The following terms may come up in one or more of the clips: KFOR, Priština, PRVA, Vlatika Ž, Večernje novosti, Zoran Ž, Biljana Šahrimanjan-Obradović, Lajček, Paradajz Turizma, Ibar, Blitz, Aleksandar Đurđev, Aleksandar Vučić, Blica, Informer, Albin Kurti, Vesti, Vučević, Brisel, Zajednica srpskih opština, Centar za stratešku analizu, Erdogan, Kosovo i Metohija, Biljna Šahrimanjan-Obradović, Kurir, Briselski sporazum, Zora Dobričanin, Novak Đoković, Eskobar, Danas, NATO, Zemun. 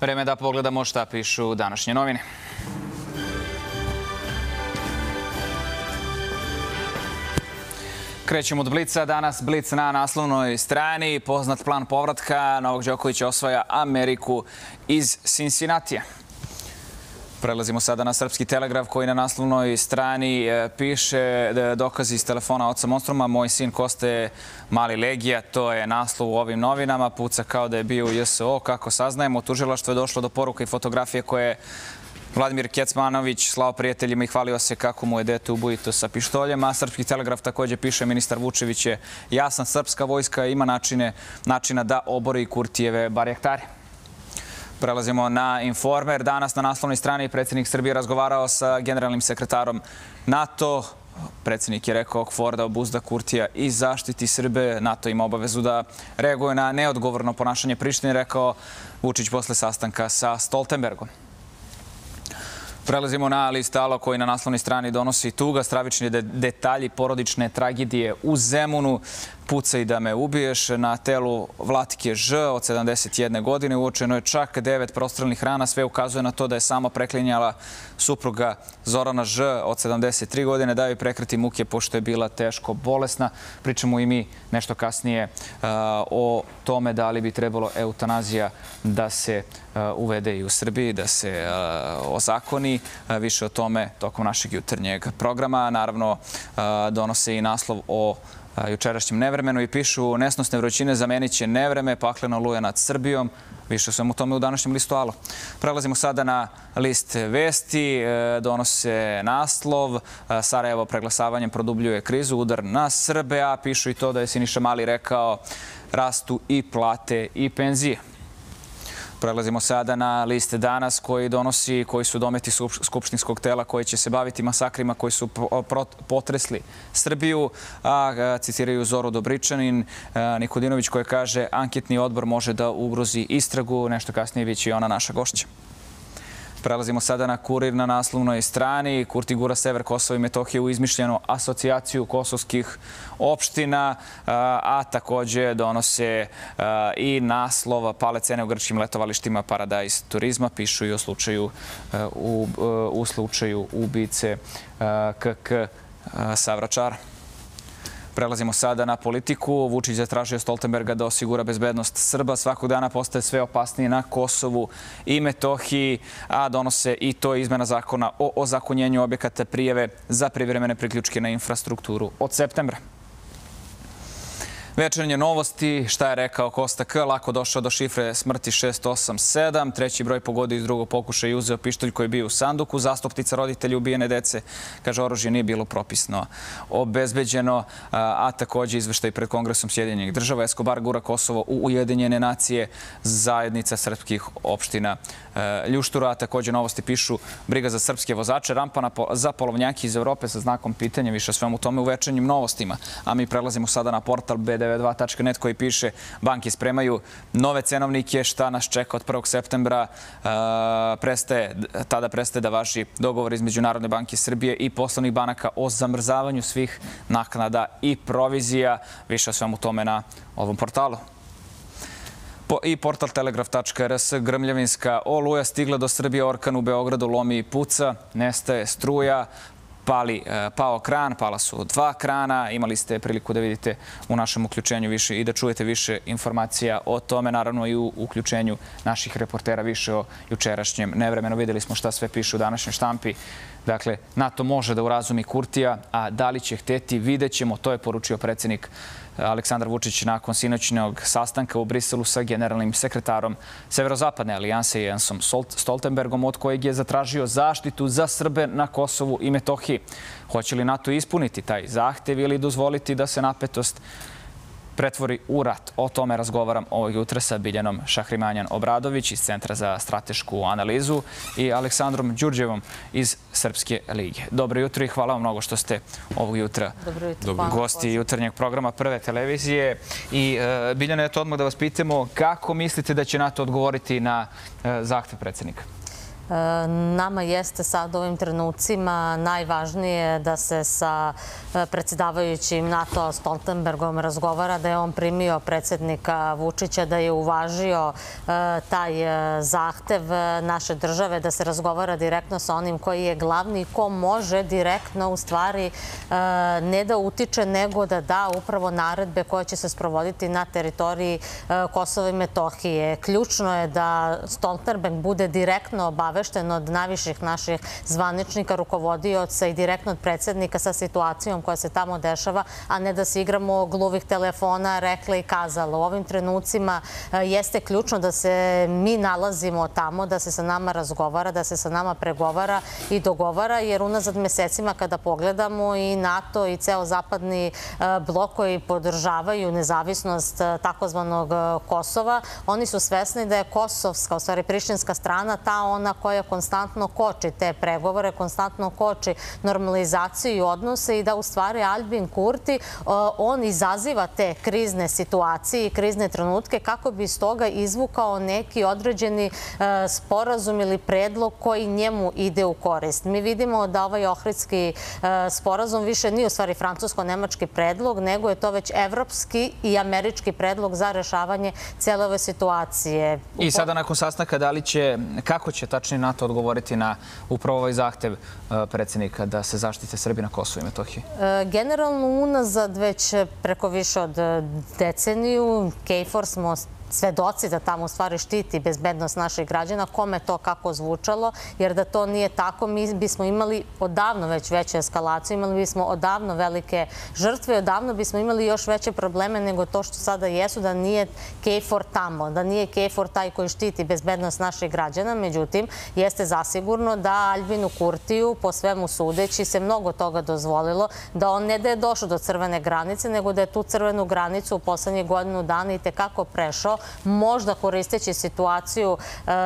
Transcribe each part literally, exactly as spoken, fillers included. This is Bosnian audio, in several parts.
Vreme da pogledamo šta pišu današnje novine. Krećemo od Blica. Danas Blitz na naslovnoj strani. Poznat plan povratka. Novak Đoković osvaja Ameriku iz Cincinnatija. Prelazimo sada na Srpski telegraf koji na naslovnoj strani piše dokazi iz telefona oca monstruma. Moj sin Koste, Mali Legija, to je naslov u ovim novinama. Puca kao da je bio u J S O. Kako saznajemo, tužilaštvo je došlo do poruka i fotografije koje je Vladimir Kecmanović slao prijateljima i hvalio se kako mu je dete ubojito sa pištoljem. A Srpski telegraf također piše, ministar Vučević je jasan, srpska vojska ima načina da obori Kurtijeve barjaktare. Prelazimo na Informer. Danas na naslovnoj strani predsjednik Srbije razgovarao sa generalnim sekretarom NATO. Predsjednik je rekao K F O R da obuzda Kurtija i zaštiti Srbe. NATO ima obavezu da reaguje na neodgovorno ponašanje Prištine, rekao Vučić posle sastanka sa Stoltenbergom. Prelazimo na Listalo koji na naslovnoj strani donosi tuga, stravični detalji porodične tragedije u Zemunu. Pucaj da me ubiješ. Na telu Vlatike Ž od sedamdeset jedne godine uočeno je čak devet prostrelnih rana. Sve ukazuje na to da je sama preklinjala supruga Zorana Ž od sedamdeset tri godine da joj prekrati muke pošto je bila teško bolesna. Pričamo i mi nešto kasnije o tome da li bi trebalo eutanazija da se uvede i u Srbiji, da se ozakoni. Više o tome tokom našeg jutarnjeg programa. Naravno, donose i naslov o jučerašnjem nevremenu i pišu nesnosne vrućine zamenit će nevreme, paklena oluja nad Srbijom. Više svemu tome u današnjem listu Alo. Prelazimo sada na list Vesti. Donose naslov. Sarajevo preglasavanjem produbljuje krizu, udar na Srbe. A pišu i to da je Siniša Mali rekao rastu i plate i penzije. Prelazimo sada na list Danas koji donosi koji su dometi skupštinskog tela koji će se baviti masakrima koji su potresli Srbiju. A citiraju Zoru Dobričanin, Nikodinović koja kaže anketni odbor može da ugrozi istragu. Nešto kasnije biće i ona naša gošća. Prelazimo sada na Kurir na naslovnoj strani. Kurti gura sever Kosova i Metohije u izmišljenu asocijaciju kosovskih opština, a također donose i naslova pale cene u grčkim letovalištima Paradajz Turizma. Pišu i o slučaju, u, u slučaju ubice K K Savračara. Prelazimo sada na politiku. Vučić zatražio Stoltenberga da osigura bezbednost Srba. Svakog dana postaje sve opasnije na Kosovu i Metohiji, a donose i to izmena zakona o ozakonjenju objekata prijave za privremene priključke na infrastrukturu od septembra. Večernje novosti, šta je rekao Kosta K, lako došao do šifre smrti šest osam sedam, treći broj pogodio iz drugog pokušaja i uzeo pištolj koji je bio u sanduku, zastupnica roditelja ubijene dece, kaže oružje nije bilo propisno obezbeđeno, a također izveštaj pred Kongresom Sjedinjenih država, Eskobar gura Kosovo u Ujedinjene nacije, zajednica srpskih opština Ljuštura, a također novosti pišu briga za srpske vozače, rampa za polovnjaki iz Evrope sa znakom pitanja, više svemu tome u večernjim novostima, a mi prelazimo sada na portal b devedeset dva tačka net koji piše banki spremaju nove cenovnike šta nas čeka od prvog septembra. Tada prestaje da važi dogovor između Narodne banke Srbije i poslovnih banaka o zamrzavanju svih naknada i provizija. Više o svemu tome na ovom portalu. I portal telegraf tačka r s, grmljavinska oluja stigla do Srbije, orkan u Beogradu lomi i puca, nestaje struja, pao kran, pala su dva krana. Imali ste priliku da vidite u našem uključenju više i da čujete više informacija o tome. Naravno i u uključenju naših reportera više o jučerašnjem nevremenu. Videli smo šta sve piše u današnjoj štampi. Dakle, NATO može da urazumi Kurtija, a da li će hteti, vidjet ćemo. To je poručio predsjednik Aleksandar Vučić nakon sinoćnog sastanka u Briselu sa generalnim sekretarom Severozapadne alijanse Jensom Stoltenbergom, od kojeg je zatražio zaštitu za Srbe na Kosovu i Metohiji. Hoće li NATO ispuniti taj zahtev ili dozvoliti da se napetost pretvori u rat? O tome razgovaram ovog jutra sa Biljanom Šahrimanjan-Obradović iz Centra za stratešku analizu i Aleksandrom Đurđevom iz Srpske lige. Dobro jutro i hvala vam mnogo što ste ovog jutra gosti jutarnjeg programa Prve televizije. I Biljana, eto odmah da vas pitamo kako mislite da će NATO odgovoriti na zahtev predsjednika? Nama jeste sad u ovim trenucima najvažnije da se sa predsjedavajućim NATO Stoltenbergom razgovara, da je on primio predsjednika Vučića, da je uvažio taj zahtev naše države, da se razgovara direktno sa onim koji je glavni i ko može direktno u stvari ne da utiče, nego da da upravo naredbe koje će se sprovoditi na teritoriji Kosova i Metohije. Ključno je da Stoltenberg bude direktno obavešten od najviših naših zvaničnika, rukovodioca i direktno od predsjednika sa situacijom koja se tamo dešava, a ne da se igramo gluvih telefona, rekla i kazala. U ovim trenucima jeste ključno da se mi nalazimo tamo, da se sa nama razgovara, da se sa nama pregovara i dogovara, jer unazad mesecima kada pogledamo i NATO i ceo zapadni blok koji podržavaju nezavisnost takozvanog Kosova, oni su svesni da je kosovska, u stvari prištinska strana, ta ona koja konstantno koči te pregovore, konstantno koči normalizaciju i odnose i da u stvari Albin Kurti, on izaziva te krizne situacije i krizne trenutke kako bi iz toga izvukao neki određeni sporazum ili predlog koji njemu ide u korist. Mi vidimo da ovaj Ohridski sporazum više nije u stvari francusko-nemački predlog, nego je to već evropski i američki predlog za rešavanje cijele ove situacije. I sada nakon sastanka, da li će, kako će tačno NATO odgovoriti na upravo ovaj zahtev predsjednika da se zaštite Srbi na Kosovu i Metohiji? Generalno unazad već preko više od deceniju KFOR smo svedoci da tamo u stvari štiti bezbednost naših građana, kome to kako zvučalo, jer da to nije tako, mi bismo imali odavno već veću eskalaciju, imali bismo odavno velike žrtve, odavno bismo imali još veće probleme nego to što sada jesu, da nije KFOR tamo, da nije KFOR taj koji štiti bezbednost naših građana. Međutim, jeste zasigurno da Albinu Kurtiju, po svemu sudeći, se mnogo toga dozvolilo, da on ne da je došao do crvene granice, nego da je tu crvenu granicu u poslednjih godinu dana i tekako prešao, možda koristeći situaciju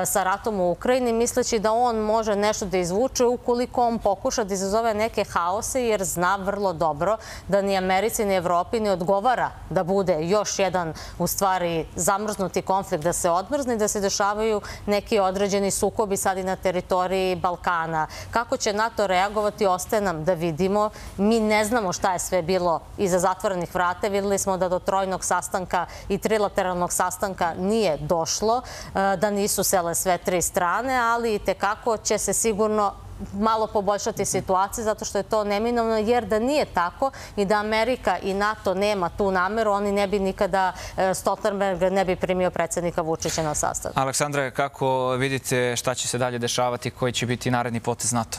sa ratom u Ukrajini, misleći da on može nešto da izvuče ukoliko on pokuša da izazove neke haose, jer zna vrlo dobro da ni Americi, ni Evropi ne odgovara da bude još jedan u stvari zamrznuti konflikt, da se odmrzne i da se dešavaju neki određeni sukobi sad i na teritoriji Balkana. Kako će NATO reagovati, ostaje nam da vidimo. Mi ne znamo šta je sve bilo iza zatvorenih vrata. Videli smo da do trojnog sastanka i trilateralnog sastanka nije došlo, da nisu sele sve tri strane, ali i tekako će se sigurno malo poboljšati situacije, zato što je to neminovno, jer da nije tako i da Amerika i NATO nema tu nameru, oni ne bi nikada, Stoltenberg ne bi primio predsjednika Vučića na sastav. Aleksandra, kako vidite šta će se dalje dešavati, koji će biti naredni potez NATO?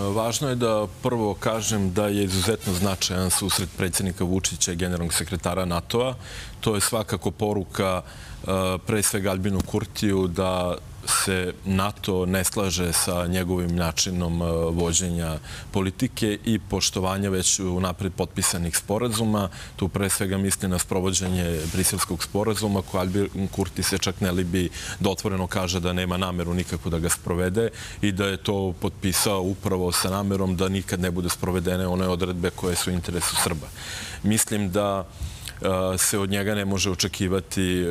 Važno je da prvo kažem da je izuzetno značajan susret predsjednika Vučića i generalnog sekretara NATO-a. To je svakako poruka pre svega Albinu Kurtiju da se NATO ne slaže sa njegovim načinom vođenja politike i poštovanja već unapred potpisanih sporazuma. Tu pre svega misli na sprovođenje Briselskog sporazuma, koji Albin Kurti se čak ne libi da otvoreno kaže da nema nameru nikako da ga sprovede i da je to potpisao upravo sa namerom da nikad ne bude sprovedene one odredbe koje su u interesu Srba. Mislim da se od njega ne može očekivati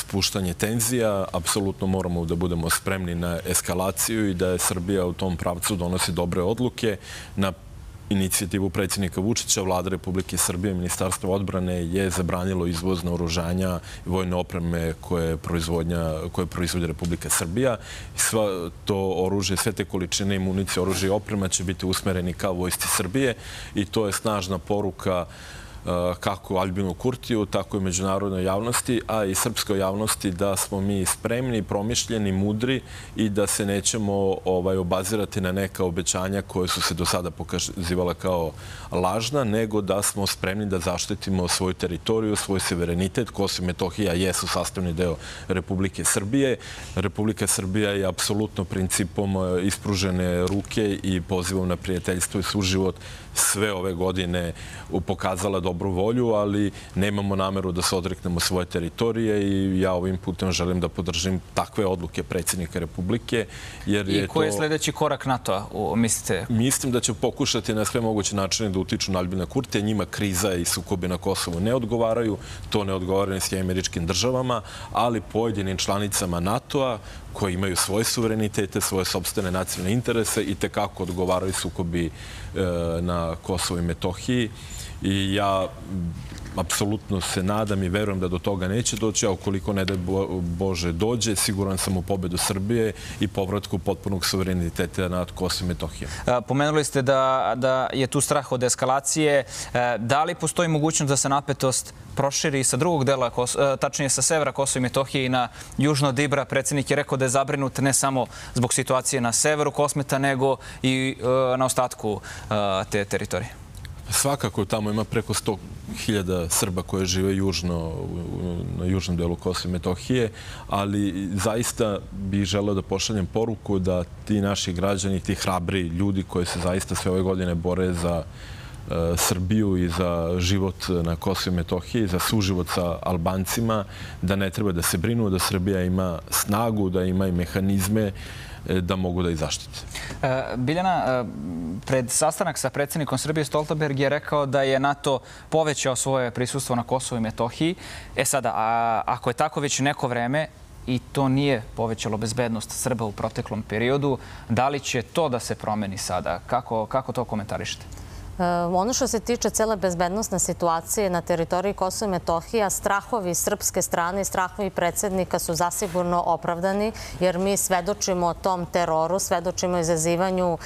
spuštanje tenzija. Apsolutno moramo da budemo spremni na eskalaciju i da je Srbija u tom pravcu donosi dobre odluke. Na inicijativu predsjednika Vučića, Vlada Republike Srbije i Ministarstvo odbrane je zabranilo izvoz naoružanja i vojne opreme koje proizvodi Republika Srbija. Sva to oružje, sve te količine municije, oružje i oprema će biti usmereni ka vojsci Srbije i to je snažna poruka kako Albinu Kurtiju, tako i međunarodnoj javnosti, a i srpskoj javnosti da smo mi spremni, promišljeni, mudri i da se nećemo obazirati na neka obećanja koje su se do sada pokazivala kao lažna, nego da smo spremni da zaštitimo svoju teritoriju, svoj suverenitet. Kosovo i Metohija jesu sastavni deo Republike Srbije. Republika Srbija je apsolutno principom ispružene ruke i pozivom na prijateljstvo i suživot sve ove godine pokazala dobro dobru volju, ali nemamo nameru da se odreknemo svoje teritorije i ja ovim putem želim da podržim takve odluke predsjednika Republike. I koji je sljedeći korak NATO-a, mislite? Mislim da će pokušati na sve moguće načine da utiču na Albina Kurtija. Njima kriza i sukobi na Kosovu ne odgovaraju, to ne odgovara ni svim američkim državama, ali pojedinim članicama NATO-a koji imaju svoje suverenitete, svoje sopstvene nacionalne interese i tekako odgovaraju sukobi na Kosovu i Metohiji. I ja apsolutno se nadam i verujem da do toga neće doći, a ukoliko ne daj Bože dođe, siguran sam u pobedu Srbije i povratku potpunog suvereniteta nad Kosovom i Metohijom. Pomenuli ste da je tu strah od eskalacije. Da li postoji mogućnost da se napetost proširi sa drugog dela, tačnije sa severa Kosova i Metohije i na južno od Ibra? Predsjednik je rekao da je zabrinut ne samo zbog situacije na severu Kosmeta, nego i na ostatku te teritorije. Svakako, tamo ima preko sto hiljada Srba koje žive južno, na južnom delu Kosova i Metohije, ali zaista bih želeo da pošaljem poruku da ti naši građani, ti hrabri ljudi koji se zaista sve ove godine bore za Srbiju i za život na Kosovu i Metohiji, za suživot sa Albancima, da ne treba da se brinu, da Srbija ima snagu, da ima i mehanizme da mogu da ih zaštite. Biljana, pred sastanak sa predsjednikom Srbije Stoltenberg je rekao da je NATO povećao svoje prisustvo na Kosovu i Metohiji. E sada, ako je tako već neko vreme i to nije povećalo bezbednost Srba u proteklom periodu, da li će to da se promeni sada? Kako to komentarišete? Ono što se tiče cele bezbednostne situacije na teritoriji Kosova i Metohija, strahovi srpske strane i strahovi predsjednika su zasigurno opravdani, jer mi svedočimo o tom teroru, svedočimo izazivanju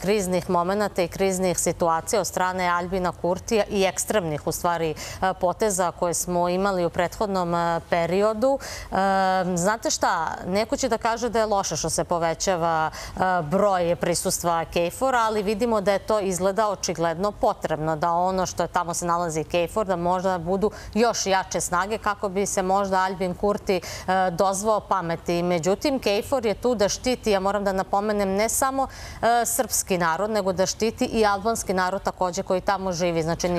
kriznih momenta i kriznih situacija od strane Albina Kurtija i ekstremnih, u stvari, poteza koje smo imali u prethodnom periodu. Znate šta, neko će da kaže da je loše što se povećava broj prisustva K F O R-a, ali vidimo da je to izgleda očigledno potrebno, da ono što je tamo se nalazi K F O R, da možda budu još jače snage kako bi se možda Albin Kurti dozvao pameti. Međutim, K F O R je tu da štiti, ja moram da napomenem, ne samo srpski narod, nego da štiti i albanski narod također koji tamo živi. Znači,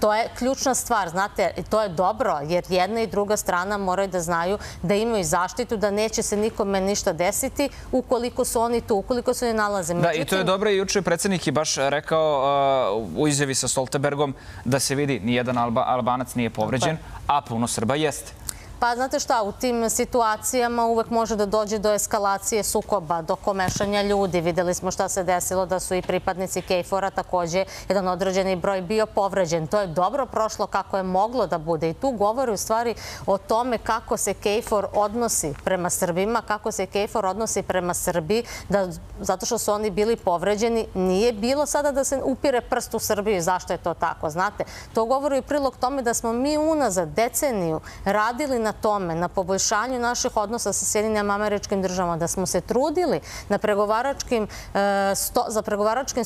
to je ključna stvar, znate, to je dobro, jer jedna i druga strana moraju da znaju da imaju zaštitu, da neće se nikome ništa desiti ukoliko su oni tu, ukoliko su ne nalaze. Da, i to je dobro. I juče predsjednik je baš rekao u izjavi sa Stoltenbergom da se vidi nijedan Albanac nije povređen, a puno Srba jeste. Pa znate šta, u tim situacijama uvek može da dođe do eskalacije sukoba, do komešanja ljudi. Videli smo šta se desilo, da su i pripadnici K F O R-a također jedan određeni broj bio povređen. To je dobro prošlo kako je moglo da bude. I tu govori u stvari o tome kako se K F O R odnosi prema Srbima, kako se K F O R odnosi prema Srbiji, da zato što su oni bili povređeni, nije bilo sada da se upire prst u Srbiju. Zašto je to tako? Znate, to govori u prilog tome da smo mi unazad deceniju radili na na tome, na poboljšanju naših odnosa sa Sjedinjenim Američkim Državama, da smo se trudili za pregovaračkim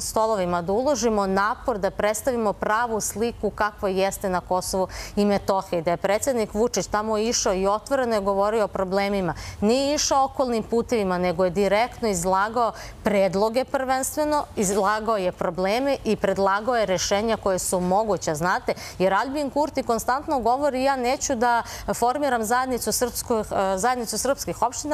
stolovima da uložimo napor, da predstavimo pravu sliku kakva jeste na Kosovu i Metohiji. Da je predsjednik Vučić tamo išao i otvoreno je govorio o problemima. Nije išao okolnim putevima, nego je direktno izlagao predloge prvenstveno, izlagao je probleme i predlagao je rešenja koje su moguća. Znate, jer Albin Kurti konstantno govori, ja neću da formiram zajednicu srpskih opština.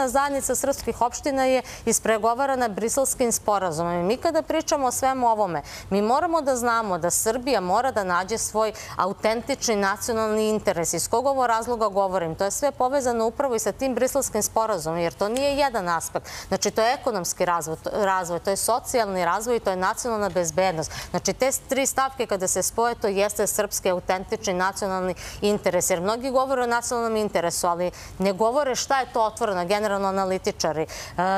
Zajednica srpskih opština je ispregovarana Briselskim sporazumom. I mi kada pričamo o svemu ovome, mi moramo da znamo da Srbija mora da nađe svoj autentični nacionalni interes. Iz kog ovo razloga govorim? To je sve povezano upravo i sa tim Briselskim sporazumom, jer to nije jedan aspekt. Znači, to je ekonomski razvoj, to je socijalni razvoj i to je nacionalna bezbednost. Znači, te tri stavke kada se spoje, to jeste srpski autentični nacionalni interes. Jer mnogi govore o nacionalnom interesu, ali ne govore šta je to otvoreno, generalno analitičari.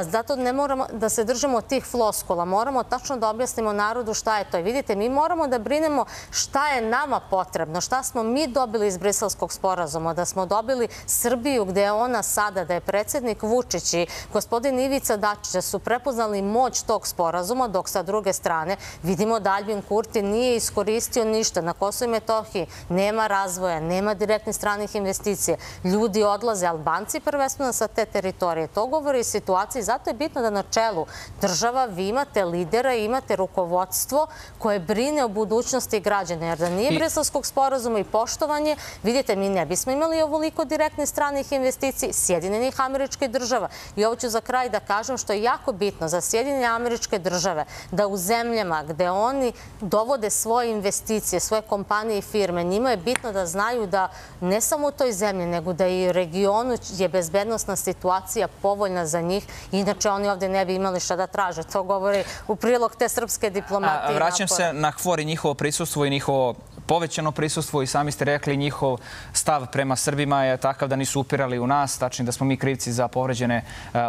Zato ne moramo da se držimo tih floskula, moramo tačno da objasnimo narodu šta je to. I vidite, mi moramo da brinemo šta je nama potrebno, šta smo mi dobili iz Briselskog sporazuma, da smo dobili Srbiju gde je ona sada, da je predsjednik Vučić i gospodin Ivica Dačića su prepoznali moć tog sporazuma, dok sa druge strane vidimo da Albin Kurti nije iskoristio ništa. Na Kosovu i Metohiji nema razvoja, nema direktnih stranih investicija, investicije. Ljudi odlaze, Albanci prvenstveno sa te teritorije. To govori o situaciji. Zato je bitno da na čelu država vi imate lidera i imate rukovodstvo koje brine o budućnosti građana. Jer da nije Briselskog sporazuma i poštovanje, vidite, mi ne bismo imali ovoliko direktnih stranih investicij Sjedinjenih Američkih Država. I ovo ću za kraj da kažem što je jako bitno za Sjedinjene Američke Države, da u zemljama gde oni dovode svoje investicije, svoje kompanije i firme, njima je bitno da znaju da ne samo u toj zemlji, nego da i u regionu je bezbednostna situacija povoljna za njih. Inače, oni ovde ne bi imali šta da traže. To govori u prilog te srpske diplomatije. Vraćam se na KFOR i njihovo prisustvo i njihovo povećano prisustvo, i sami ste rekli njihov stav prema Srbima je takav da nisu upirali u nas, tačnije da smo mi krivci za povređene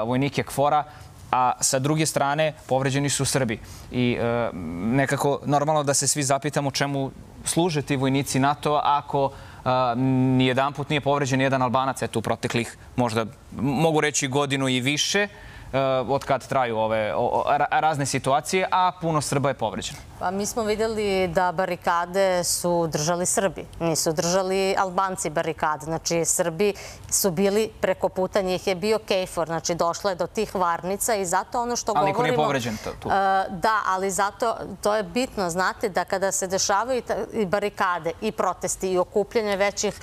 vojnike KFOR-a, a sa druge strane povređeni su Srbi. I nekako normalno da se svi zapitamo čemu služe ti vojnici NATO ako nijedan put nije povređen nijedan Albanac, eto u proteklih možda mogu reći godinu i više, od kad traju ove razne situacije, a puno Srba je povređeno. Pa mi smo vidjeli da barikade su držali Srbi, nisu držali Albanci barikade. Znači, Srbi su bili preko puta, njih je bio KFOR, znači došlo je do tih varnica i zato ono što govorimo... Ali niko nije povređen tu. Da, ali zato to je bitno, znate, da kada se dešavaju i barikade, i protesti, i okupljanje većih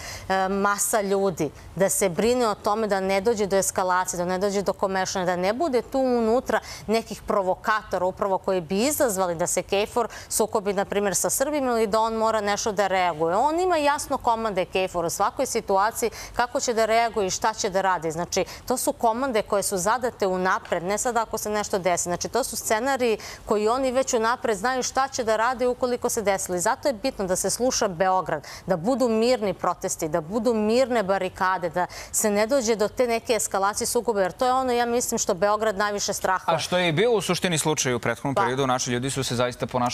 masa ljudi, da se brine o tome da ne dođe do eskalacije, da ne dođe do komešanja, da ne bude tu unutra nekih provokatora upravo koji bi izazvali da se KFOR sukobi, na primjer, sa Srbima ili da on mora nešto da reaguje. On ima jasno komande KFOR u svakoj situaciji kako će da reaguje i šta će da radi. Znači, to su komande koje su zadate u napred, ne sad ako se nešto desi. Znači, to su scenariji koji oni već u napred znaju šta će da rade ukoliko se desili. Zato je bitno da se sluša Beograd, da budu mirni protesti, da budu mirne barikade, da se ne dođe do te neke eskalacije sukoba, jer to je ono, ja mislim, što Beograd najviše strahuje. A što je i bio u suštini slučaju u prethodnom periodu, naši ljudi su se zaista ponašali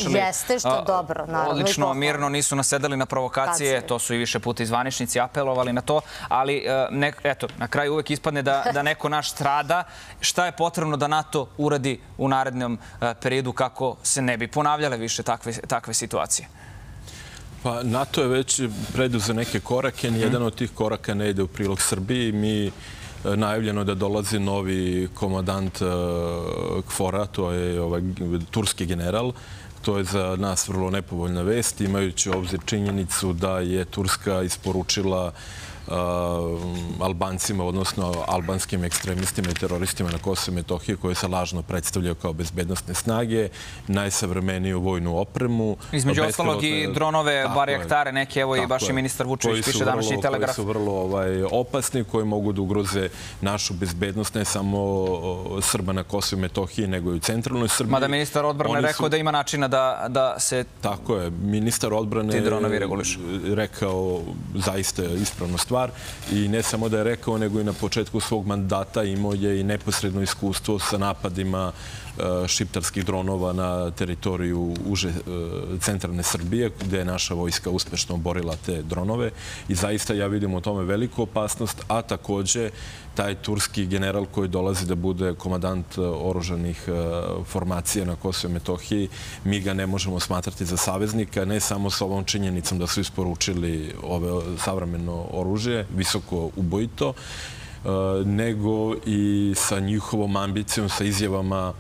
odlično, mirno, nisu nasedali na provokacije, to su i više puta zvaničnici apelovali na to, ali eto, na kraju uvek ispadne da neko naš strada. Šta je potrebno da NATO uradi u narednom periodu kako se ne bi ponavljale više takve situacije? Pa NATO je već preduzeo neke korake, nijedan od tih koraka ne ide u prilog Srbiji. Mi najavljeno je da dolazi novi komandant KFOR-a, to je turski general. To je za nas vrlo nepovoljna vest, imajući obzir činjenicu da je Turska isporučila Albancima, odnosno albanskim ekstremistima i teroristima na Kosovo i Metohiji, koje se lažno predstavljaju kao bezbednostne snage, najsavremeniju vojnu opremu. Između ostalog i dronove, barjaktare neke, evo i baš i ministar Vučević piše današnji Telegraf. Koji su vrlo opasni, koji mogu da ugroze našu bezbednost, ne samo Srba na Kosovo i Metohiji, nego i u centralnoj Srbiji. Mada ministar odbrane rekao da ima načina da se... Tako je, ministar odbrane je rekao zaista ispravno stvar. I ne samo da je rekao, nego i na početku svog mandata imao je i neposredno iskustvo sa napadima šiptarskih dronova na teritoriju uže centralne Srbije, gde je naša vojska uspešno borila te dronove. I zaista ja vidim u tome veliku opasnost, a takođe taj turski general koji dolazi da bude komandant oružanih formacija na Kosovo i Metohiji, mi ga ne možemo smatrati za saveznika, ne samo sa ovom činjenicom da su isporučili ove savremeno oružje, visoko ubojito, nego i sa njihovom ambicijom, sa izjavama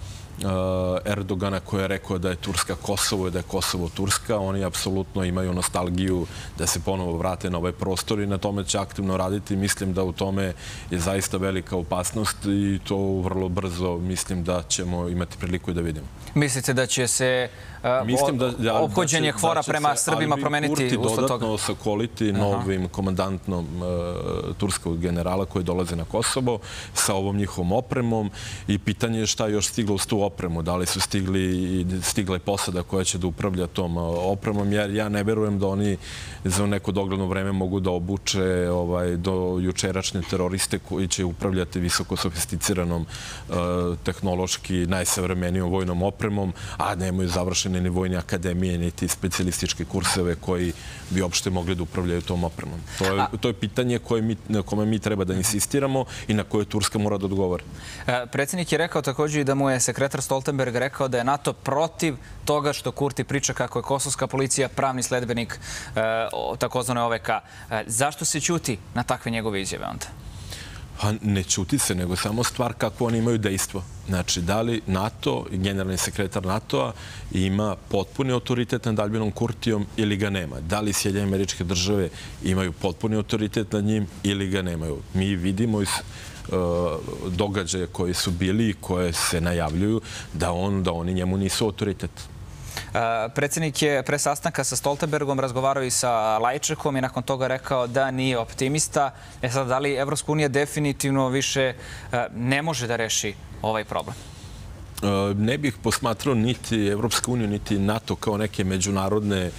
Erdogana koji je rekao da je Turska Kosovo i da je Kosovo Turska. Oni apsolutno imaju nostalgiju da se ponovo vrate na ovaj prostor i na tome će aktivno raditi. Mislim da u tome je zaista velika opasnost i to vrlo brzo mislim da ćemo imati priliku i da vidimo. Mislite da će se ophođenje KFOR-a prema Srbima promeniti usled toga? Dodatno osokoliti novim komandantom turskog generala koji dolaze na Kosovo sa ovom njihovom opremom i pitanje je šta je još stiglo uz tu opremu. Da li su stigle posada koja će da upravlja tom opremom? Jer ja ne verujem da oni za neko dogledno vreme mogu da obuče do jučerašnje teroriste koji će upravljati visoko sofisticiranom tehnološki najsavremenijom vojnom opremom, a nemaju završen ni vojne akademije, niti specijalističke kurseve koji bi uopšte mogli da upravljaju tom opremom. To je pitanje na kome mi treba da insistiramo i na koje Turska mora da odgovori. Predsjednik je rekao također i da mu je sekretar ministar Stoltenberg rekao da je NATO protiv toga što Kurti priča kako je kosovska policija pravni sledbenik takozvane O V K. Zašto se ćuti na takve njegove izjave onda? Ne ćuti se, nego samo stvar kako oni imaju dejstvo. Znači, da li NATO, generalni sekretar NATO-a, ima potpuni autoritet nad Albinom Kurtijom ili ga nema? Da li Sjedinjene Američke Države imaju potpuni autoritet nad njim ili ga nemaju? Mi vidimo iz događaja koji su bili i koje se najavljuju da oni njemu nisu autoritet. Predsjednik je pre sastanka sa Stoltenbergom razgovarao i sa Lajčekom i nakon toga rekao da nije optimista. E sad, da li Evropska unija definitivno više ne može da reši ovaj problem? Ne bih posmatrao niti Evropsku uniju, niti NATO kao neke međunarodne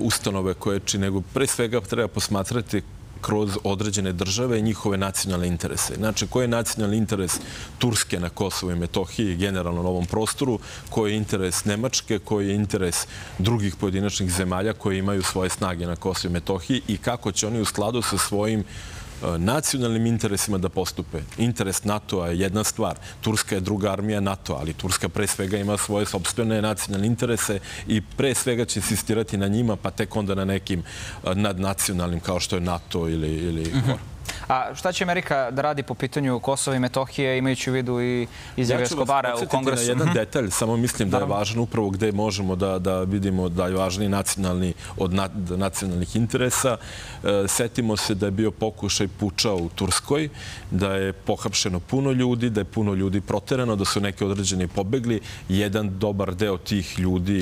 ustanove koje čine, nego pre svega treba posmatrati kroz određene države i njihove nacionalne interese. Znači, koji je nacionalni interes Turske na Kosovo i Metohiji, generalno na ovom prostoru, koji je interes Nemačke, koji je interes drugih pojedinačnih zemalja koje imaju svoje snage na Kosovo i Metohiji i kako će oni u skladu sa svojim nacionalnim interesima da postupe. Interes NATO-a je jedna stvar, Turska je druga armija NATO-a, ali Turska pre svega ima svoje sopstvene nacionalne interese i pre svega će insistirati na njima, pa tek onda na nekim nadnacionalnim kao što je NATO ili K F O R. A šta će Amerika da radi po pitanju Kosova i Metohije, imajući u vidu i izjave Eskobara u Kongresu? Ja ću vas podsjetiti na jedan detalj, samo mislim da je važno upravo gde možemo da vidimo da je važniji nacionalni od nacionalnih interesa. Setimo se da je bio pokušaj puča u Turskoj, da je pohapšeno puno ljudi, da je puno ljudi proterano, da su neke određeni pobegli. Jedan dobar deo tih ljudi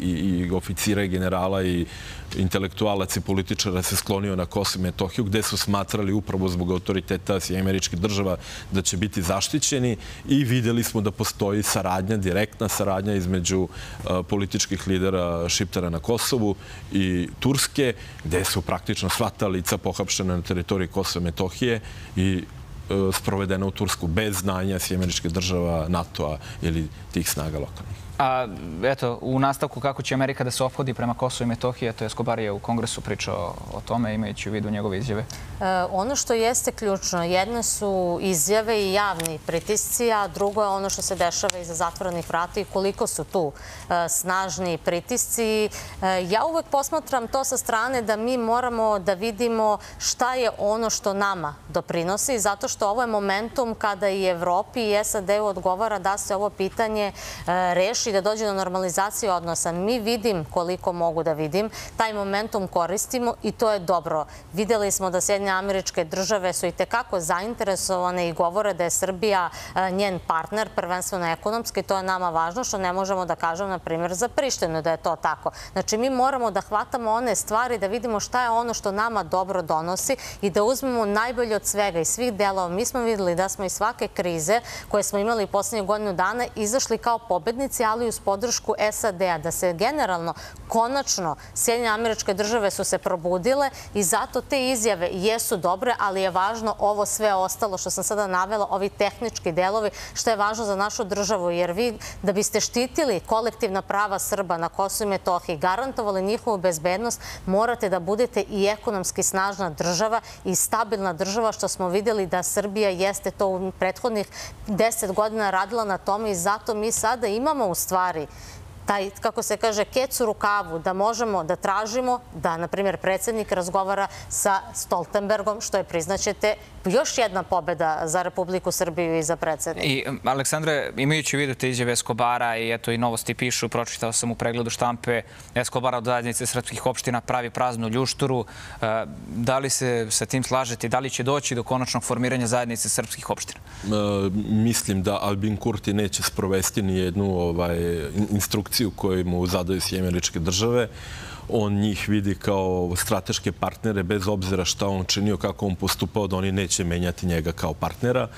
i oficira i generala i intelektualac i političara se sklonio na Kosovo i Metohiju, gde su smatrali upravo zbog autoriteta Sjedinjenih Američkih Država da će biti zaštićeni i videli smo da postoji saradnja, direktna saradnja između političkih lidera Šiptara na Kosovu i Turske, gde su praktično sva ta lica pohapšena na teritoriji Kosova i Metohije i sprovedena u Tursku bez znanja Sjedinjenih Američkih Država, NATO-a ili tih snaga lokalnih. A eto, u nastavku kako će Amerika da se ophodi prema Kosovu i Metohiji, to je Eskobar je u Kongresu pričao o tome, imajući u vidu njegove izjave. E, ono što jeste ključno, jedne su izjave i javni pritisci, a drugo je ono što se dešava iza zatvorenih vrata i koliko su tu e, snažni pritisci. E, ja uvek posmatram to sa strane da mi moramo da vidimo šta je ono što nama doprinosi, zato što ovo je momentum kada i Evropi i S A D-u odgovara da se ovo pitanje e, reši i da dođe do normalizacije odnosa. Mi vidim koliko mogu da vidim. Taj momentum koristimo i to je dobro. Videli smo da Sjedinjene Američke Države su i tekako zainteresovane i govore da je Srbija njen partner, prvenstveno ekonomski. To je nama važno što ne možemo da kažemo, na primjer, za Prištinu da je to tako. Znači, mi moramo da hvatamo one stvari, da vidimo šta je ono što nama dobro donosi i da uzmemo najbolje od svega i svih delova. Mi smo videli da smo iz svake krize koje smo imali u posljednjih godinu dana izašli kao pobednici, ali uz podršku S A D-a, da se generalno, konačno, Sjedinjene Američke Države su se probudile i zato te izjave jesu dobre, ali je važno ovo sve ostalo što sam sada navela, ovi tehnički delovi, što je važno za našu državu, jer vi da biste štitili kolektivna prava Srba na Kosovu i Metohiji, garantovali njihovu bezbednost, morate da budete i ekonomski snažna država i stabilna država, što smo vidjeli da Srbija jeste to u prethodnih deset godina radila na tome i zato mi sada imamo u stvari taj, kako se kaže, kec u rukavu, da možemo da tražimo da, na primjer, predsjednik razgovara sa Stoltenbergom, što je, priznaćete, još jedna pobjeda za Republiku Srbiju i za predsjednika. I, Aleksandre, imajući u vidu te izjave Eskobara i eto i novosti pišu, pročitao sam u pregledu štampe, Eskobara od Zajednice srpskih opština pravi praznu ljušturu. Da li se sa tim slažete? Da li će doći do konačnog formiranja Zajednice srpskih opština? Mislim da Albin Kurti neće sprovesti ni jednu instrukciju koju mu zadaju Sjedinjene Američke Države. On njih vidi kao strateške partnere, bez obzira šta on činio, kako on postupao, da oni neće menjati njega kao partnera.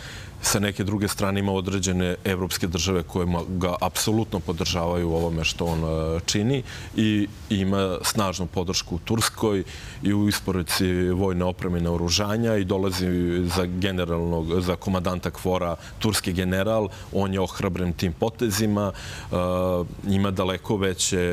Sa neke druge strane ima određene evropske države koje ga apsolutno podržavaju u ovome što on čini i ima snažnu podršku u Turskoj i u isporuci vojne opreme i naoružanja i dolazi za generalnog, za komandanta K F O R-a, turski general. On je ohrabren tim potezima, ima daleko veće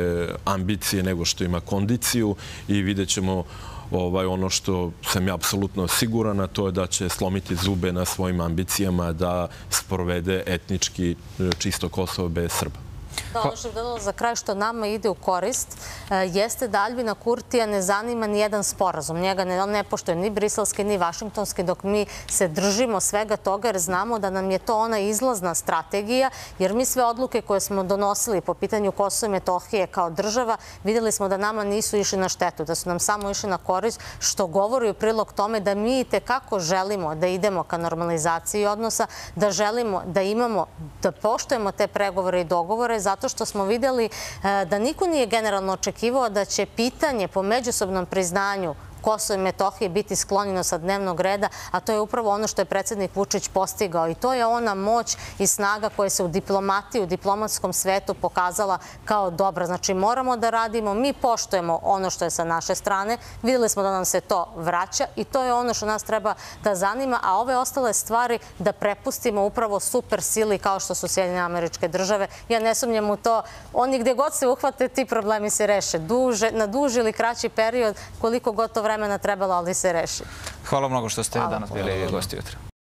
ambicije nego što ima kondiciju i vidjet ćemo ono što sam ja apsolutno siguran, a to je da će slomiti zube na svojim ambicijama da sprovede etnički čisto Kosovo bez Srba. Da, ono što je dodalo za kraj što nama ide u korist jeste da Albina Kurtija ne zanima ni jedan sporazum. Njega ne poštuje ni briselski, ni vašingtonski, dok mi se držimo svega toga jer znamo da nam je to ona izlazna strategija, jer mi sve odluke koje smo donosili po pitanju Kosova i Metohije kao država vidjeli smo da nama nisu išli na štetu, da su nam samo išli na korist, što govori u prilog tome da mi i tekako želimo da idemo ka normalizaciji odnosa, da želimo da imamo, da poštujemo te pregovore i dogovore, zato što smo vidjeli da niko nije generalno očekivao da će pitanje po međusobnom priznanju Kosovo i Metohije biti sklonjeno sa dnevnog reda, a to je upravo ono što je predsjednik Vučić postigao. I to je ona moć i snaga koja se u diplomatiji, u diplomatskom svetu pokazala kao dobra. Znači, moramo da radimo, mi poštujemo ono što je sa naše strane, vidjeli smo da nam se to vraća i to je ono što nas treba da zanima, a ove ostale stvari da prepustimo upravo super sili kao što su Sjedinjene Američke Države. Ja ne sumnjam u to. Oni gdje god se uhvate, ti problemi se reše. Na duži ili kraći period, koliko god to vremena trebalo, ali se reši. Hvala mnogo što ste danas bili gosti jutra.